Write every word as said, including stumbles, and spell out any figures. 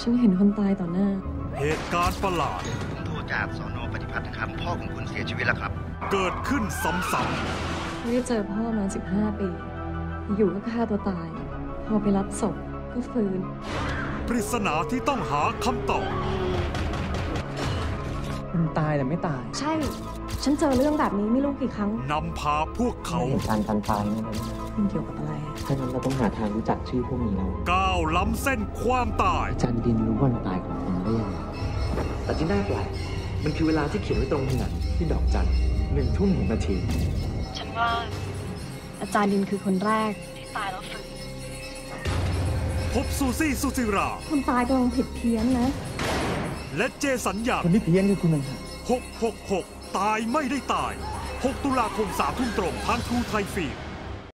ฉันเห็นคนตายต่อหน้าเหตุการณ์ประหลาดโทรจากสน.ปฏิพัฒน์นะครับพ่อของคุณเสียชีวิตแล้วครับเกิดขึ้นซ้ำๆไม่ได้เจอพ่อมาสิบห้าปีอยู่ก็ฆ่าตัวตายพอไปรับศพก็ฟื้นปริศนาที่ต้องหาคำตอบมันตายแต่ไม่ตายใช่ฉันเจอเรื่องแบบนี้ไม่รู้กี่ครั้งนำพาพวกเขาการการตายนี่มันเกี่ยวกับอะไรเพราะนั้นเราต้องหาทางรู้จักชื่อพวกนี้แล้วก้าวล้ำเส้นความตายจันดินรู้วันตายของคนได้ยังไงแต่ที่น่าแปลกมันคือเวลาที่เขียนไว้ตรงผนังที่ดอกจันหนึ่งทุ่มหนึ่งนาทีฉันว่าอาจารย์ดินคือคนแรกที่ตายแล้วฟื้นพบซูซี่ซูซิราคนตายกำลังผิดเพี้ยนนะและเจสัญญาคนที่เพี้ยนคือคุณอะไรหกหกหกตายไม่ได้ตายหกตุลาคมสามทุ่มตรงทางทรูไทยฟิล์ม